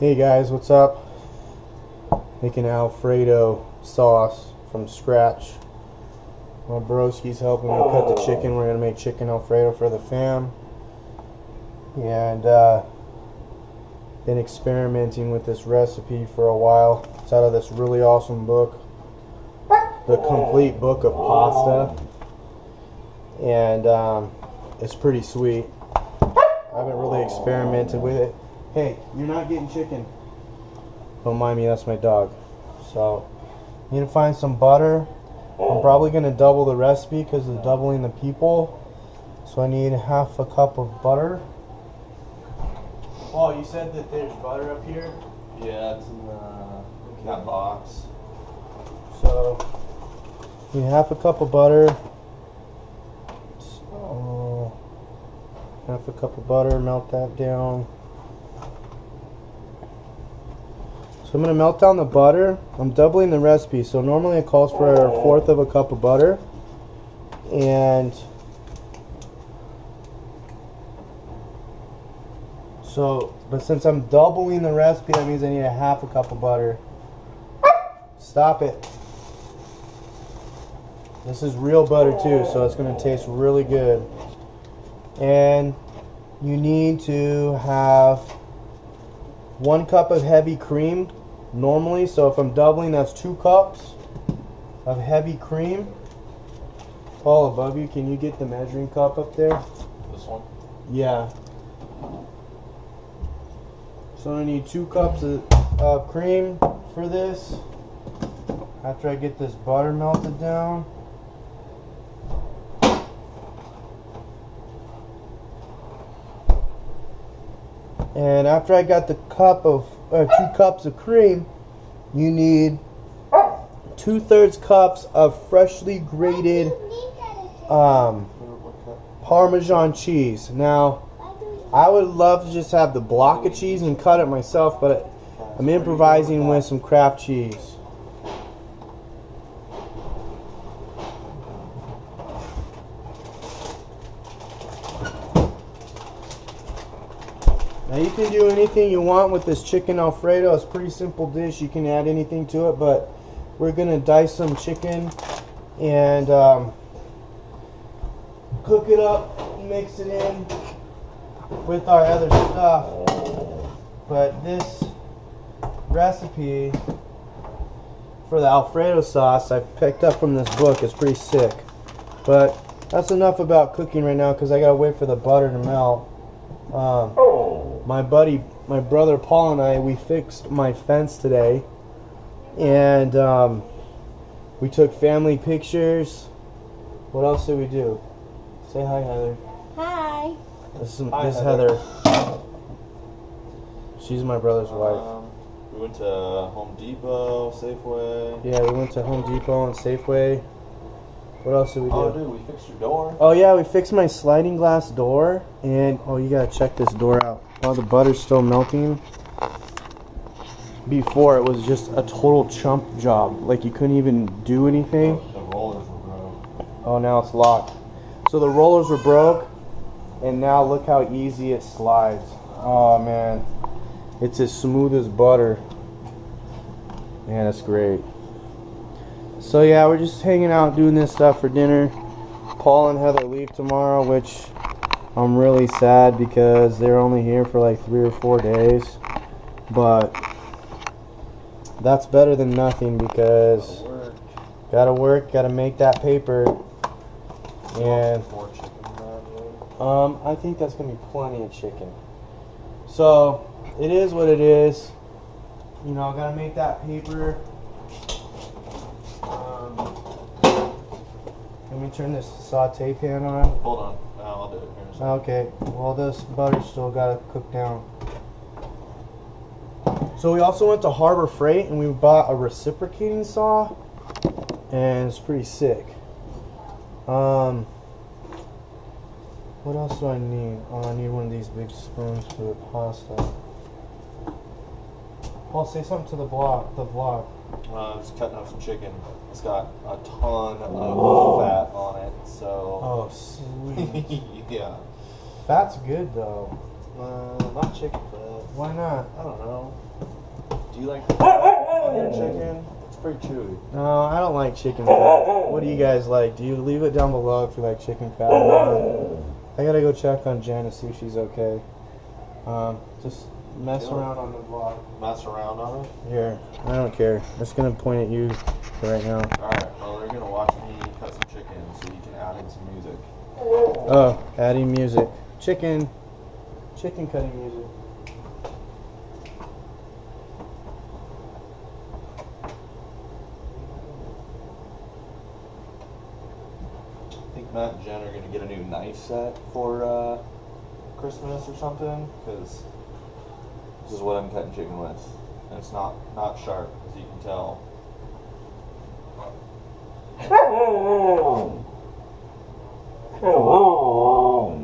Hey guys, what's up? Making Alfredo sauce from scratch. My broski's helping me cut the chicken. We're gonna make chicken Alfredo for the fam. And been experimenting with this recipe for a while. It's out of this really awesome book, The Complete Book of Pasta. And it's pretty sweet. I haven't really experimented with it. Hey, you're not getting chicken. Don't mind me, that's my dog. So, need to find some butter. I'm probably gonna double the recipe because of doubling the people. So I need half a cup of butter. Oh, you said that there's butter up here? Yeah, it's in that box. So, need half a cup of butter. So, half a cup of butter, melt that down. I'm going to melt down the butter. I'm doubling the recipe, so normally it calls for a fourth of a cup of butter. And so, but since I'm doubling the recipe, that means I need a half a cup of butter. Stop it. This is real butter too, so it's going to taste really good. And you need to have 1 cup of heavy cream normally, so if I'm doubling, that's 2 cups of heavy cream. Paul, above you, can you get the measuring cup up there? This one? Yeah. So I need 2 cups of cream for this. After I get this butter melted down. And after I got the cup of 2 cups of cream, you need 2/3 cups of freshly grated Parmesan cheese. Now, I would love to just have the block of cheese and cut it myself, but I'm improvising with some Kraft cheese. Now you can do anything you want with this chicken Alfredo. It's a pretty simple dish. You can add anything to it, but we're gonna dice some chicken and cook it up, mix it in with our other stuff. But this recipe for the Alfredo sauce I picked up from this book. It's pretty sick. But that's enough about cooking right now because I gotta wait for the butter to melt. My brother Paul and I, we fixed my fence today, and we took family pictures. What else did we do? Say hi, Heather. Hi. This is Heather. She's my brother's wife. We went to Home Depot, Safeway. Yeah, we went to Home Depot and Safeway. What else did we do? Oh, dude, we fixed your door. Oh, yeah, we fixed my sliding glass door. And, oh, you gotta check this door out. While the butter's still melting. Before, it was just a total chump job. Like, you couldn't even do anything. The rollers were broke. Oh, now it's locked. So the rollers were broke. And now look how easy it slides. Oh, man. It's as smooth as butter. Man, that's great. So yeah, we're just hanging out doing this stuff for dinner. Paul and Heather leave tomorrow, which I'm really sad because they're only here for like 3 or 4 days. But that's better than nothing because gotta make that paper. And I think that's gonna be plenty of chicken. So it is what it is. You know, gotta make that paper. Let me turn this saute pan on. Hold on. No, I'll do it here. So. Okay. Well, this butter's still got to cook down. So we also went to Harbor Freight and we bought a reciprocating saw. And it's pretty sick. What else do I need? Oh, I need one of these big spoons for the pasta. Paul, say something to the vlog. Just cutting up some chicken. It's got a ton of fat on it, so. Oh, sweet. Yeah. Fat's good though. Not chicken fat. Why not? I don't know. Do you like chicken? It's pretty chewy. No, I don't like chicken fat. What do you guys like? Do you leave it down below if you like chicken fat? I gotta go check on Jen and see if she's okay. Just mess around on the vlog. Mess around on it? Here. I don't care. I'm just gonna point at you for right now. Alright, well they're gonna watch me cut some chicken so you can add in some music. Oh, adding music. Chicken. Chicken cutting music. I think Matt and Jen are gonna get a new knife set for Christmas or something, because this is what I'm cutting chicken with, and it's not sharp, as you can tell.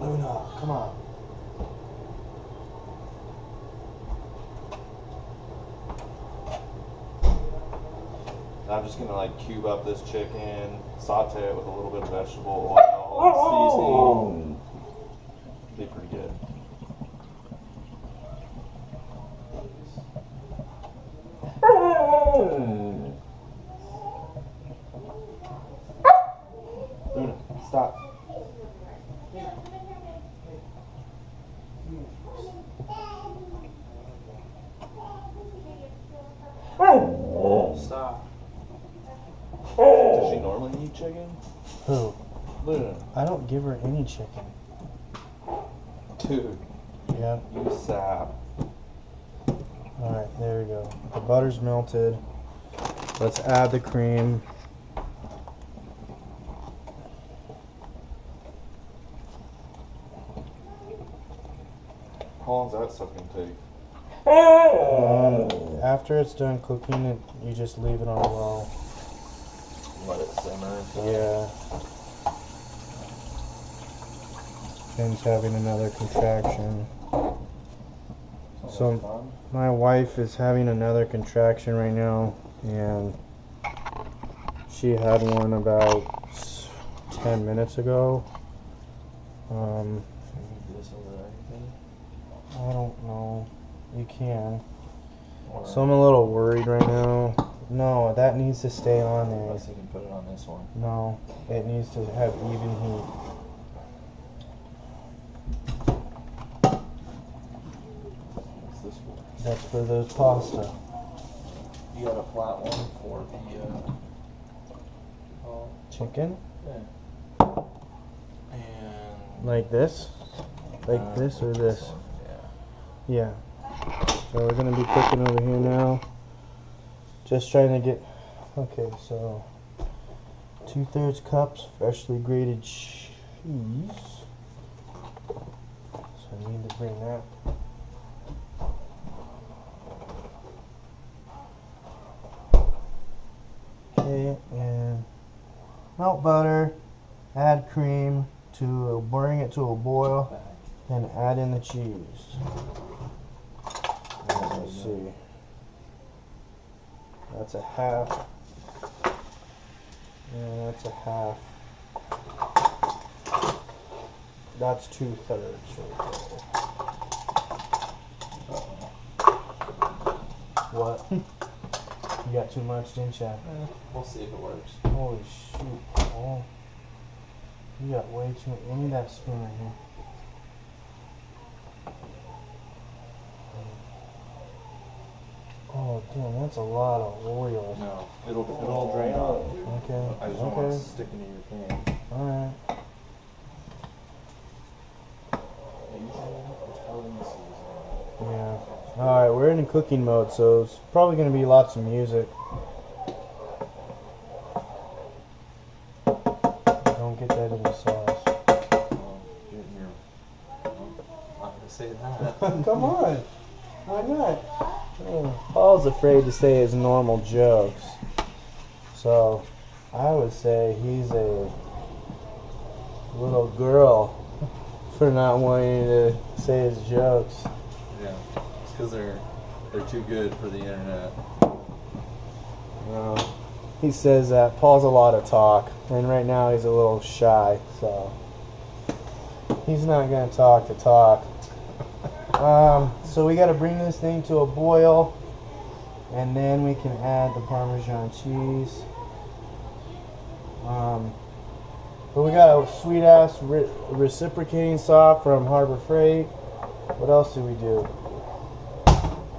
Luna, come on. I'm just gonna like cube up this chicken, saute it with a little bit of vegetable oil, seasoning. Be pretty good. Luna, stop. Stop. Does she normally eat chicken? Who? Luna. I don't give her any chicken. Dude. Yeah. You sap. Alright, there we go. The butter's melted. Let's add the cream. How long does that suck and take? After it's done cooking, you just leave it on low. Let it simmer. Yeah. Jen's having another contraction. So my wife is having another contraction right now, and she had one about 10 minutes ago. I don't know. You can. So I'm a little worried right now. No, that needs to stay on there. Unless you can put it on this one. No, it needs to have even heat. That's for the pasta. You got a flat one for the chicken? Yeah. And like this? Like this or this? Yeah. Yeah. So we're going to be cooking over here now. Just trying to get... Okay, so 2/3 cups freshly grated cheese. So I need to bring that. And melt butter, add cream to bring it to a boil, and add in the cheese. Let's see. That's a half. And that's a half. That's 2/3 right there. What? You got too much, didn't you? Yeah, we'll see if it works. Holy shoot, Paul. You got way too much. Give me that spoon right here. Oh, damn, that's a lot of oil. No, it'll drain off. Okay. I just don't want it sticking to your pan. Alright. Alright, we're in cooking mode, so it's probably going to be lots of music. Don't get that in the sauce. I'm not going to say that. Come on. Why not? Oh, Paul's afraid to say his normal jokes. So, I would say he's a little girl for not wanting to say his jokes. Yeah. Because they're too good for the internet. Well, he says that Paul's a lot of talk, and right now he's a little shy, so he's not gonna talk. So we got to bring this thing to a boil, and then we can add the Parmesan cheese. But we got a sweet ass reciprocating saw from Harbor Freight. What else did we do?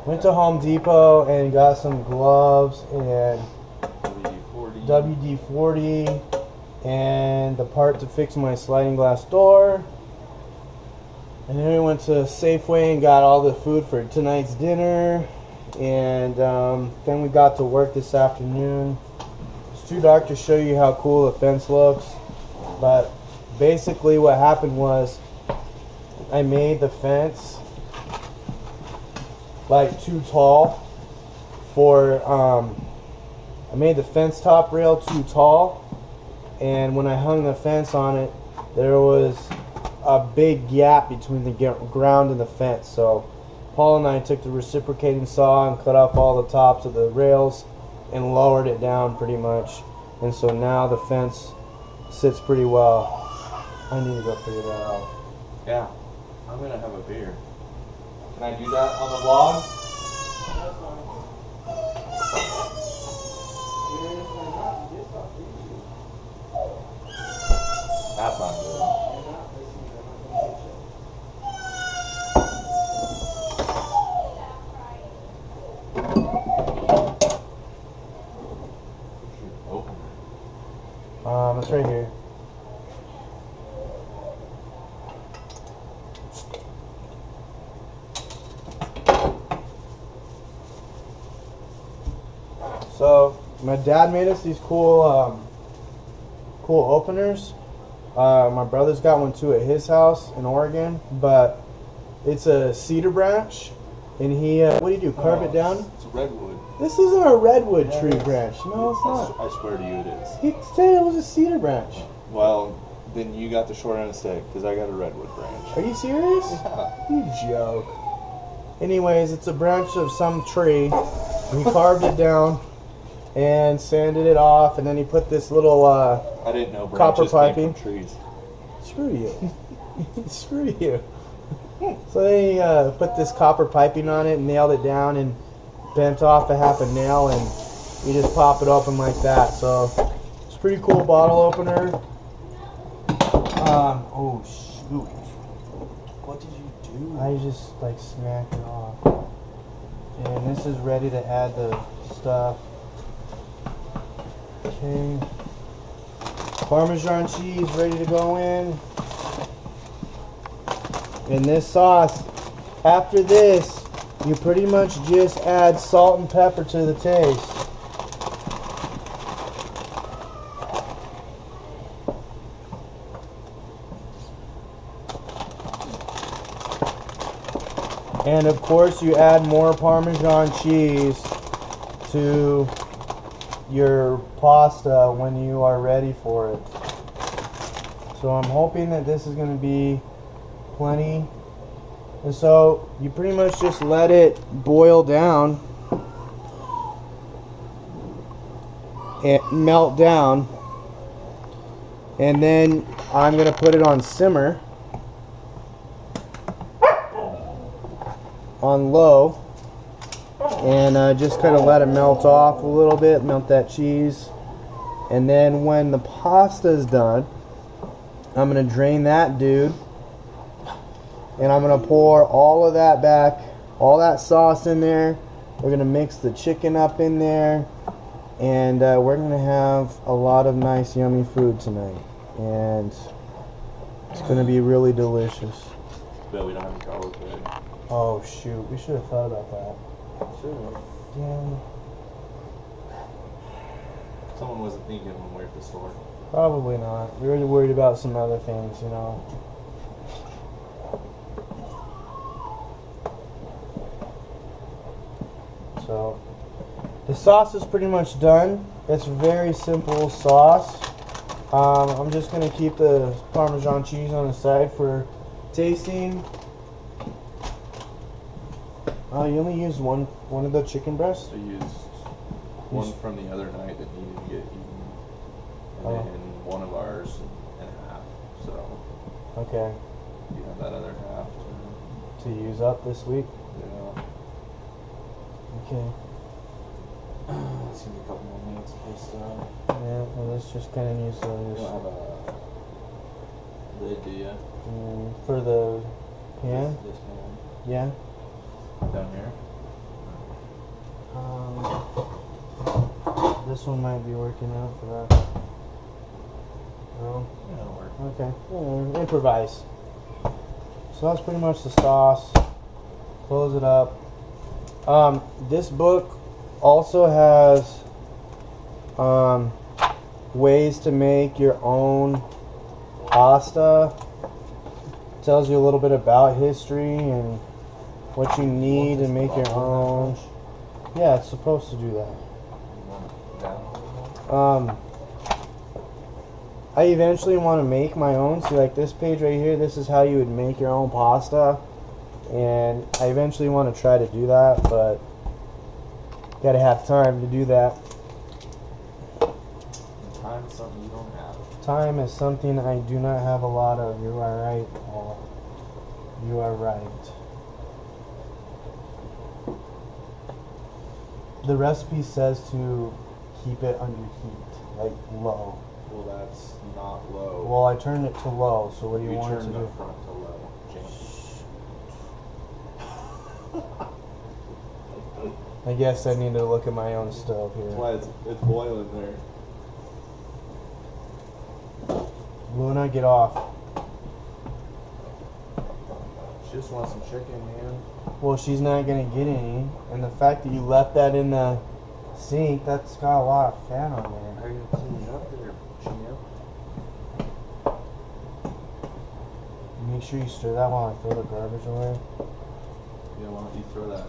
Went to Home Depot and got some gloves and WD-40 and the part to fix my sliding glass door. And then we went to Safeway and got all the food for tonight's dinner. And then we got to work this afternoon. It's too dark to show you how cool the fence looks, but basically what happened was I made the fence like too tall for I made the fence top rail too tall, and when I hung the fence on it, there was a big gap between the ground and the fence. So Paul and I took the reciprocating saw and cut off all the tops of the rails and lowered it down pretty much. And so now the fence sits pretty well. I need to go figure that out. Yeah, I'm gonna have a beer. Can I do that on the vlog? That's not good. It's right here. So my dad made us these cool, cool openers. My brother's got one too at his house in Oregon, but it's a cedar branch, and he what do you do? Carve it down? It's a redwood. This isn't a redwood tree branch. No, it's not. I swear to you, it is. He said it was a cedar branch. Well, then you got the short end of the stick, because I got a redwood branch. Are you serious? Yeah. You joke. Anyways, it's a branch of some tree. He carved it down and sanded it off, and then he put this little I didn't know branches came from trees. Screw you. Screw you. So they put this copper piping on it and nailed it down and bent off a half a nail, and you just pop it open like that. So it's a pretty cool bottle opener. Oh shoot, what did you do? I just like smacked it off. And this is ready to add the stuff. Okay, Parmesan cheese ready to go in. And this sauce, after this, you pretty much just add salt and pepper to the taste. And of course you add more Parmesan cheese to your pasta when you are ready for it. So I'm hoping that this is going to be plenty. And so you pretty much just let it boil down and melt down, and then I'm gonna put it on simmer on low and just kind of let it melt off a little bit, melt that cheese, and then when the pasta is done, I'm gonna drain that dude. And I'm going to pour all of that back, all that sauce in there. We're going to mix the chicken up in there. And we're going to have a lot of nice, yummy food tonight. And it's going to be really delicious. But we don't have any collard today. Oh, shoot. We should have thought about that. Sure. Yeah. Someone wasn't thinking when we were at the store. Probably not. We were worried about some other things, you know. So the sauce is pretty much done. It's very simple sauce. I'm just going to keep the Parmesan cheese on the side for tasting. You only used one of the chicken breasts? I used one from the other night that needed to get eaten. And then one of ours and a half. So okay. You have that other half to use up this week. Yeah. Okay. Let's give me a couple more minutes for this stuff. Yeah, well, let's just kind of use those. You don't have a lid, do you? For the pan? This pan. Yeah. Down here? This one might be working out for that. No? Yeah, it'll work. Okay. Yeah, improvise. So that's pretty much the sauce. Close it up. This book also has ways to make your own pasta. It tells you a little bit about history and what you need to make your own. Yeah, it's supposed to do that. I eventually want to make my own. See, like this page right here, this is how you would make your own pasta. And I eventually want to try to do that, but gotta have time to do that. And time is something you don't have. Time is something I do not have a lot of. You are right, Paul. You are right. The recipe says to keep it under heat, like low. Well, that's not low. Well, I turned it to low, so what do you want it to do? You turned the front to low, James. I guess I need to look at my own stove here. That's why it's boiling there. Luna, get off. She just wants some chicken, man. Well, she's not going to get any. And the fact that you left that in the sink, that's got a lot of fat on there. How are you going to clean it up there, Gino? Make sure you stir that while I throw the garbage away. Yeah, why don't you throw that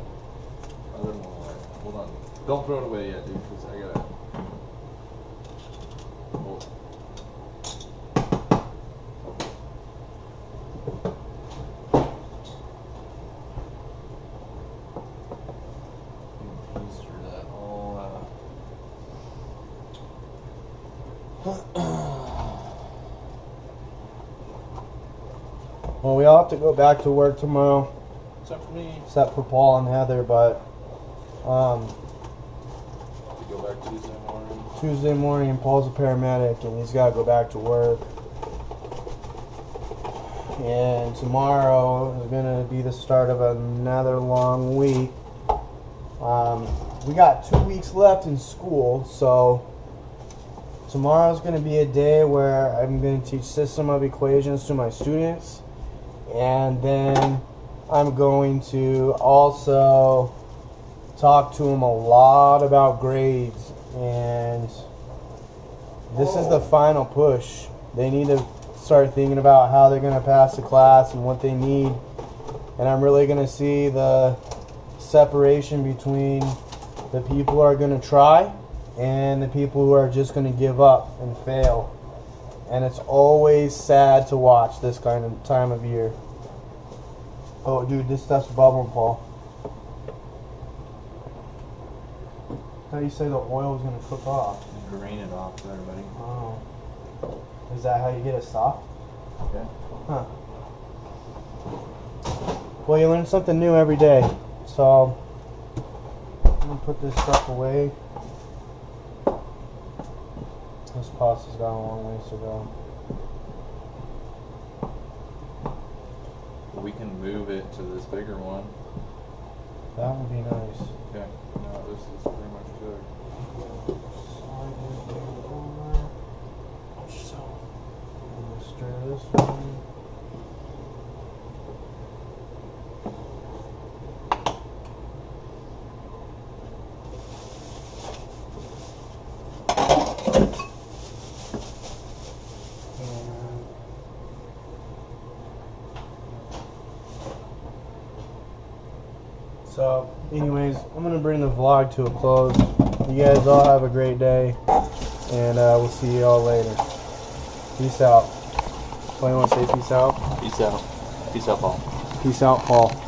other one away? Hold on. Don't throw it away yet, dude, because I got to... Hold it. Well, we all have to go back to work tomorrow. Except for me. Except for Paul and Heather, but we go back Tuesday morning. Tuesday morning, Paul's a paramedic and he's gotta go back to work. And tomorrow is gonna be the start of another long week. We got 2 weeks left in school, so tomorrow's gonna be a day where I'm gonna teach system of equations to my students. And then I'm going to also talk to them a lot about grades. And this is the final push. They need to start thinking about how they're going to pass the class and what they need. And I'm really going to see the separation between the people who are going to try and the people who are just going to give up and fail. And it's always sad to watch this kind of time of year. Oh, dude, this stuff's bubbling, Paul. I thought you said the oil was going to cook off. You drain it off there, buddy. Oh. Is that how you get it soft? Okay. Huh. Well, you learn something new every day. So, I'm going to put this stuff away. This pasta's got a long ways to go. We can move it to this bigger one. That would be nice. Okay. No, this is pretty much good. So, I'm going to stir this one. So, anyways, I'm going to bring the vlog to a close. You guys all have a great day, and we'll see you all later. Peace out. Anyone want to say peace out? Peace out. Peace out, Paul. Peace out, Paul.